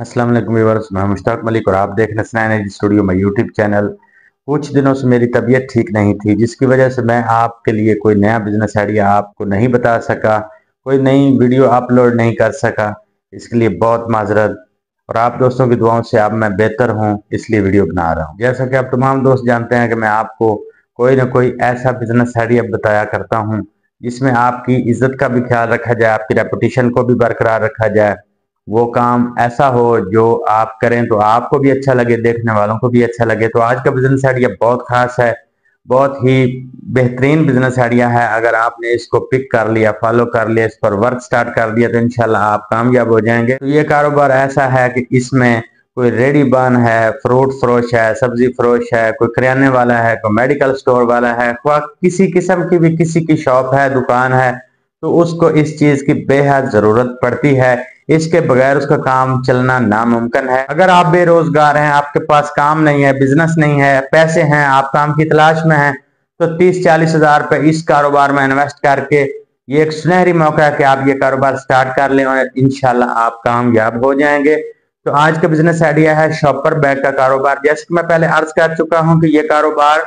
अस्सलाम वालेकुम व्यूअर्स, मैं मुश्ताक मलिक और आप देख रहे हैं स्टूडियो में यूट्यूब चैनल। कुछ दिनों से मेरी तबीयत ठीक नहीं थी, जिसकी वजह से मैं आपके लिए कोई नया बिजनेस आइडिया आपको नहीं बता सका, कोई नई वीडियो अपलोड नहीं कर सका। इसके लिए बहुत माजरत, और आप दोस्तों की दुआओं से अब मैं बेहतर हूँ, इसलिए वीडियो बना रहा हूँ। जैसा कि आप तमाम दोस्त जानते हैं कि मैं आपको कोई ना कोई ऐसा बिजनेस आइडिया बताया करता हूँ जिसमें आपकी इज्जत का भी ख्याल रखा जाए, आपकी रेपुटेशन को भी बरकरार रखा जाए, वो काम ऐसा हो जो आप करें तो आपको भी अच्छा लगे, देखने वालों को भी अच्छा लगे। तो आज का बिजनेस आइडिया बहुत खास है, बहुत ही बेहतरीन बिजनेस आइडिया है। अगर आपने इसको पिक कर लिया, फॉलो कर लिया, इस पर वर्क स्टार्ट कर दिया तो इंशाल्लाह आप कामयाब हो जाएंगे। तो ये कारोबार ऐसा है कि इसमें कोई रेडी बान है, फ्रूट फ्रोश है, सब्जी फ्रोश है, कोई किराने वाला है, कोई मेडिकल स्टोर वाला है, कोई किसी किस्म की भी किसी की शॉप है, दुकान है, तो उसको इस चीज की बेहद जरूरत पड़ती है। इसके बगैर उसका काम चलना नामुमकिन है। अगर आप बेरोजगार हैं, आपके पास काम नहीं है, बिजनेस नहीं है, पैसे हैं, आप काम की तलाश में हैं, तो 30-40 हज़ार रुपये इस कारोबार में इन्वेस्ट करके ये एक सुनहरी मौका है कि आप ये कारोबार स्टार्ट कर लें और इंशाल्लाह आप कामयाब हो जाएंगे। तो आज का बिजनेस आइडिया है शॉपर बैग का कारोबार। जैसे कि मैं पहले अर्ज कर चुका हूँ कि ये कारोबार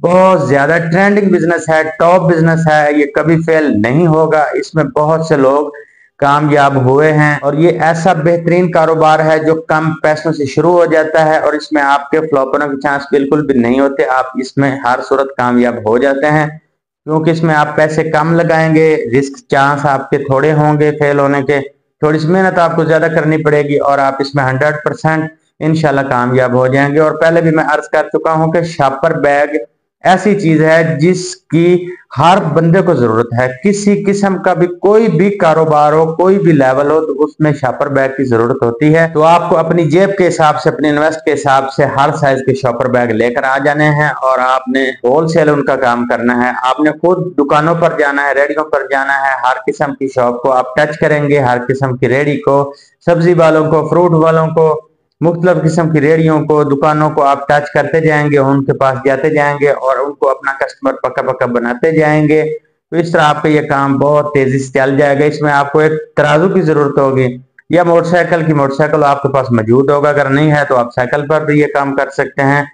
बहुत ज्यादा ट्रेंडिंग बिजनेस है, टॉप बिजनेस है, ये कभी फेल नहीं होगा। इसमें बहुत से लोग कामयाब हुए हैं और ये ऐसा बेहतरीन कारोबार है जो कम पैसों से शुरू हो जाता है और इसमें आपके फ्लॉप होने के चांस बिल्कुल भी नहीं होते। आप इसमें हर सूरत कामयाब हो जाते हैं क्योंकि इसमें आप पैसे कम लगाएंगे, रिस्क चांस आपके थोड़े होंगे फेल होने के, थोड़ी सी मेहनत आपको ज्यादा करनी पड़ेगी और आप इसमें 100% इंशाल्लाह कामयाब हो जाएंगे। और पहले भी मैं अर्ज कर चुका हूँ कि शॉपर बैग ऐसी चीज है जिसकी हर बंदे को जरूरत है। किसी किस्म का भी कोई भी कारोबार हो, कोई भी लेवल हो, तो उसमें शॉपर बैग की जरूरत होती है। तो आपको अपनी जेब के हिसाब से, अपने इन्वेस्ट के हिसाब से हर साइज के शॉपर बैग लेकर आ जाने हैं और आपने होलसेल उनका काम करना है। आपने खुद दुकानों पर जाना है, रेडियो पर जाना है, हर किस्म की शॉप को आप टच करेंगे, हर किस्म की रेडी को, सब्जी वालों को, फ्रूट वालों को, मुख्तलिफ किस्म की रेडियों को, दुकानों को आप टच करते जाएंगे, उनके पास जाते जाएंगे और उनको अपना कस्टमर पक्का बनाते जाएंगे। तो इस तरह आपका ये काम बहुत तेजी से चल जाएगा। इसमें आपको एक तराजू की जरूरत होगी या मोटरसाइकिल आपके पास मौजूद होगा, अगर नहीं है तो आप साइकिल पर भी ये काम कर सकते हैं।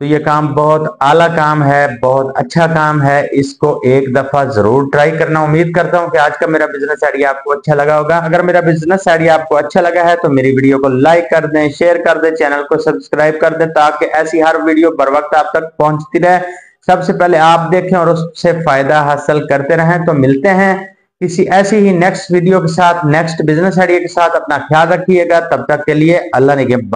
तो ये काम बहुत आला काम है, बहुत अच्छा काम है, इसको एक दफा जरूर ट्राई करना। उम्मीद करता हूँ कि आज का मेरा बिजनेस आइडिया आपको अच्छा लगा होगा। अगर मेरा बिजनेस आइडिया आपको अच्छा लगा है तो मेरी वीडियो को लाइक कर दें, शेयर कर दें, चैनल को सब्सक्राइब कर दें ताकि ऐसी हर वीडियो बर वक्त आप तक पहुंचती रहे, सबसे पहले आप देखें और उससे फायदा हासिल करते रहें। तो मिलते हैं किसी ऐसी ही नेक्स्ट वीडियो के साथ, नेक्स्ट बिजनेस आइडिया के साथ। अपना ख्याल रखिएगा, तब तक के लिए अल्लाह ने के